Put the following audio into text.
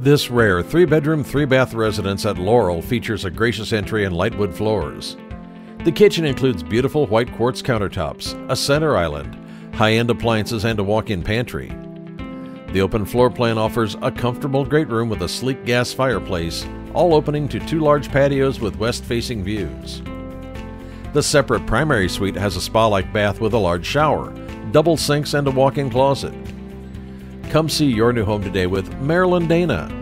This rare 3-bedroom, 3-bath residence at Laurel features a gracious entry and light wood floors. The kitchen includes beautiful white quartz countertops, a center island, high-end appliances, and a walk-in pantry. The open floor plan offers a comfortable great room with a sleek gas fireplace, all opening to 2 large patios with west-facing views. The separate primary suite has a spa-like bath with a large shower, double sinks, and a walk-in closet. Come see your new home today with Marilyn Dana.